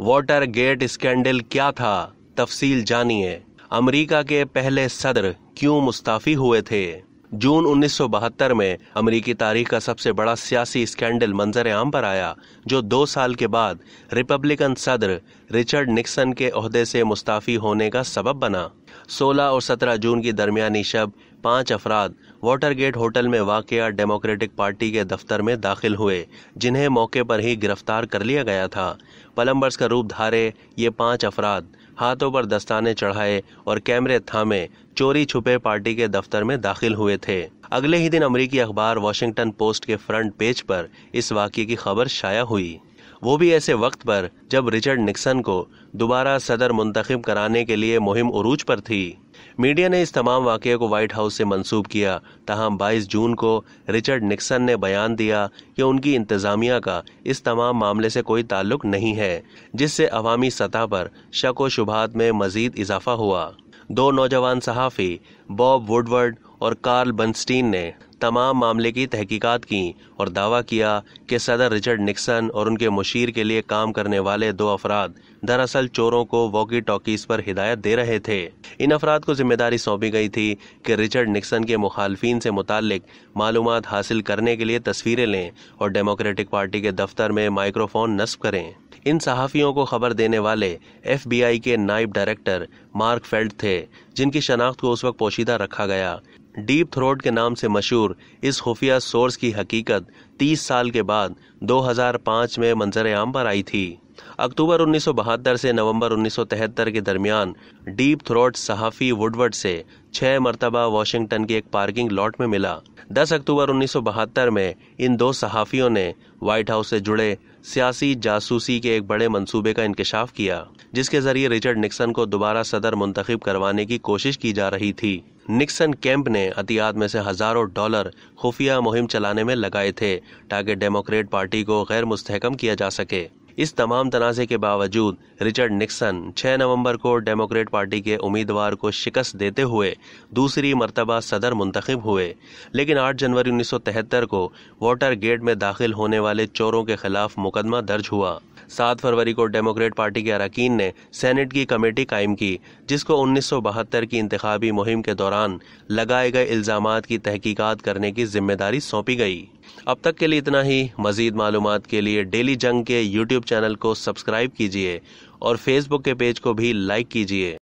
Water gate scandal क्या था, तफसील जानिए। अमेरिका के पहले सदर क्यों मुस्ताफी हुए थे। जून 1972 में अमेरिकी तारीख का सबसे बड़ा सियासी स्कैंडल मंजर आम पर आया, जो 2 साल के बाद रिपब्लिकन सदर रिचर्ड निक्सन के ओहदे से मुस्ताफी होने का सबब बना। 16 और 17 जून की दरमियानी शब 5 अफराद वाटरगेट होटल में वाकया डेमोक्रेटिक पार्टी के दफ्तर में दाखिल हुए, जिन्हें मौके पर ही गिरफ्तार कर लिया गया था। पलम्बर्स का रूप धारे ये 5 अफराद हाथों पर दस्ताने चढ़ाए और कैमरे थामे चोरी छुपे पार्टी के दफ्तर में दाखिल हुए थे। अगले ही दिन अमेरिकी अखबार वॉशिंगटन पोस्ट के फ्रंट पेज पर इस वाकये की खबर शाया हुई, वो भी ऐसे वक्त पर जब रिचर्ड निक्सन को दोबारा सदर मुंतखब कराने के लिए मुहिम उरूज पर थी। मीडिया ने इस तमाम वाकये को व्हाइट हाउस से मंसूब किया, तहम 22 जून को रिचर्ड निक्सन ने बयान दिया कि उनकी इंतजामिया का इस तमाम मामले से कोई ताल्लुक नहीं है, जिससे अवामी सतह पर शक व शुबहात में मजीद इजाफा हुआ। 2 नौजवान सहाफ़ी बॉब वुडवर्ड और कार्ल बर्नस्टीन ने तमाम मामले की तहकीकात की और दावा किया कि सदर रिचर्ड निक्सन और उनके मुशीर के लिए काम करने वाले 2 अफराद दरअसल चोरों को वॉकी टॉकीज पर हिदायत दे रहे थे। इन अफराद को जिम्मेदारी सौंपी गई थी कि रिचर्ड निक्सन के मुखालफीन से मुतालिक मालूमात हासिल करने के लिए तस्वीरें लें और डेमोक्रेटिक पार्टी के दफ्तर में माइक्रोफोन नस्ब करें। इन सहाफ़ियों को खबर देने वाले FBI के नायब डायरेक्टर मार्क फेल्ट थे, जिनकी शनाख्त को उस वक्त पोशीदा रखा गया। डीप थ्रोट के नाम से मशहूर इस खुफिया सोर्स की हकीकत 30 साल के बाद 2005 में मंजर आम पर आई थी। अक्टूबर 1972 से नवंबर 1973 के दरमियान डीप थ्रोट सहाफ़ी वुडवर्ड से 6 मरतबा वॉशिंगटन की एक पार्किंग लॉट में मिला। 10 अक्टूबर 1972 में इन 2 सहाफ़ियों ने व्हाइट हाउस से जुड़े सियासी जासूसी के एक बड़े मंसूबे का इंकशाफ किया, जिसके जरिए रिचर्ड निक्सन को दोबारा सदर मुंतखब करवाने की कोशिश की जा रही थी। निक्सन कैंप ने अतियात में से हज़ारों डॉलर खुफिया मुहिम चलाने में लगाए थे ताकि डेमोक्रेट पार्टी को गैर मुस्तहकम किया जा सके। इस तमाम तनाज़े के बावजूद रिचर्ड निक्सन 6 नवंबर को डेमोक्रेट पार्टी के उम्मीदवार को शिकस्त देते हुए दूसरी मरतबा सदर मुंतखब हुए, लेकिन 8 जनवरी 1973 को वाटरगेट में दाखिल होने वाले चोरों के खिलाफ मुकदमा दर्ज हुआ। 7 फरवरी को डेमोक्रेट पार्टी के अरकान ने सेनेट की कमेटी कायम की, जिसको 1972 की इंतखाबी मुहिम के दौरान लगाए गए इल्ज़ामात की तहकीकात करने की जिम्मेदारी सौंपी गई। अब तक के लिए इतना ही। मज़ीद मालूमात के लिए डेली जंग के YouTube चैनल को सब्सक्राइब कीजिए और Facebook के पेज को भी लाइक कीजिए।